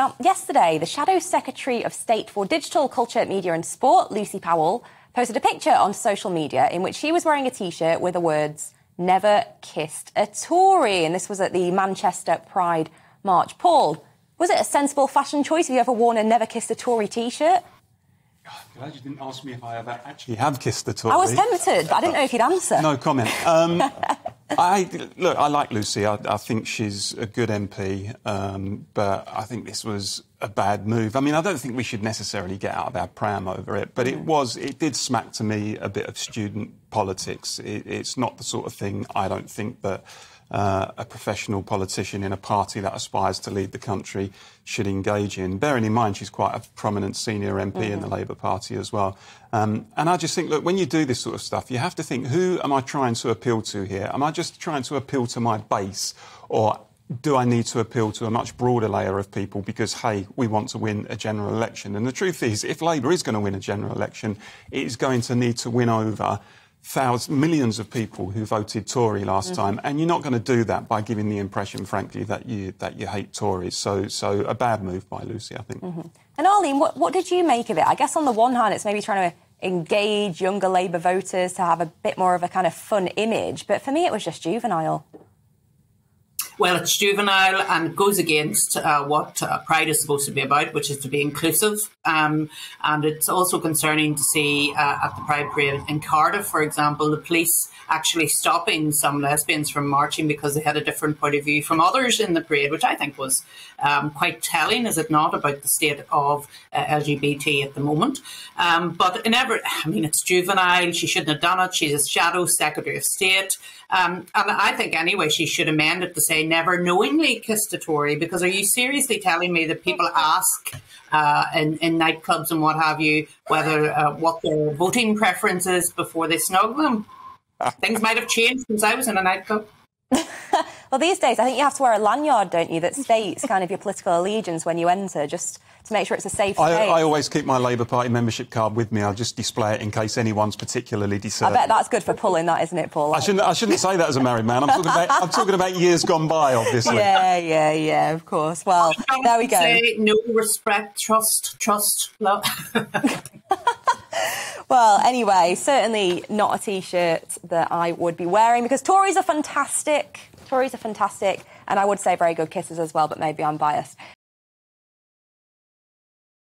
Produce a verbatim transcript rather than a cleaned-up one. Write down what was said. Now, yesterday, the Shadow Secretary of State for Digital, Culture, Media and Sport, Lucy Powell, posted a picture on social media in which she was wearing a T-shirt with the words, "Never Kissed a Tory." And this was at the Manchester Pride March. Paul, was it a sensible fashion choice? Have you ever worn a Never Kissed a Tory T-shirt? I'm glad you didn't ask me if I ever actually have kissed a Tory. I was tempted, but I didn't know if you'd answer. No comment. Um, I, look, I like Lucy. I, I think she's a good M P, um, but I think this was a bad move. I mean, I don't think we should necessarily get out of our pram over it, but it was, it did smack to me a bit of student politics. It, it's not the sort of thing, I don't think, that uh, a professional politician in a party that aspires to lead the country should engage in. Bearing in mind, she's quite a prominent senior M P mm-hmm. in the Labour Party as well. Um, and I just think, look, when you do this sort of stuff, you have to think, who am I trying to appeal to here? Am I just trying to appeal to my base, or do I need to appeal to a much broader layer of people because, hey, we want to win a general election? And the truth is, if Labour is going to win a general election, it is going to need to win over thousands, millions of people who voted Tory last time, and you're not going to do that by giving the impression, frankly, that you that you hate Tories. So, so a bad move by Lucy, I think. Mm-hmm. And Arlene, what what did you make of it? I guess on the one hand, it's maybe trying to engage younger Labour voters to have a bit more of a kind of fun image, but for me, it was just juvenile. Well, it's juvenile and goes against uh, what uh, Pride is supposed to be about, which is to be inclusive. Um, and it's also concerning to see uh, at the Pride Parade in Cardiff, for example, the police actually stopping some lesbians from marching because they had a different point of view from others in the parade, which I think was um, quite telling, is it not, about the state of uh, L G B T at the moment. Um, but in every, I mean, it's juvenile. She shouldn't have done it. She's a Shadow Secretary of State. Um, and I think, anyway, she should amend it to say, "Never knowingly kissed a Tory," because are you seriously telling me that people ask uh, in, in nightclubs and what have you whether uh, what their voting preference is before they snug them? Things might have changed since I was in a nightclub. Well, these days I think you have to wear a lanyard, don't you, that states kind of your political allegiance when you enter, just to make sure it's a safe I, space. I always keep my Labour Party membership card with me. I'll just display it in case anyone's particularly discerning. I bet that's good for pulling that, isn't it, Paul? I shouldn't, I shouldn't say that as a married man. I'm talking about, I'm talking about years gone by, obviously. Yeah, yeah, yeah, of course. Well, there we go. Say no, respect, trust, trust, love. Well, anyway, certainly not a T-shirt that I would be wearing, because Tories are fantastic. Tories are fantastic, and I would say very good kisses as well, but maybe I'm biased.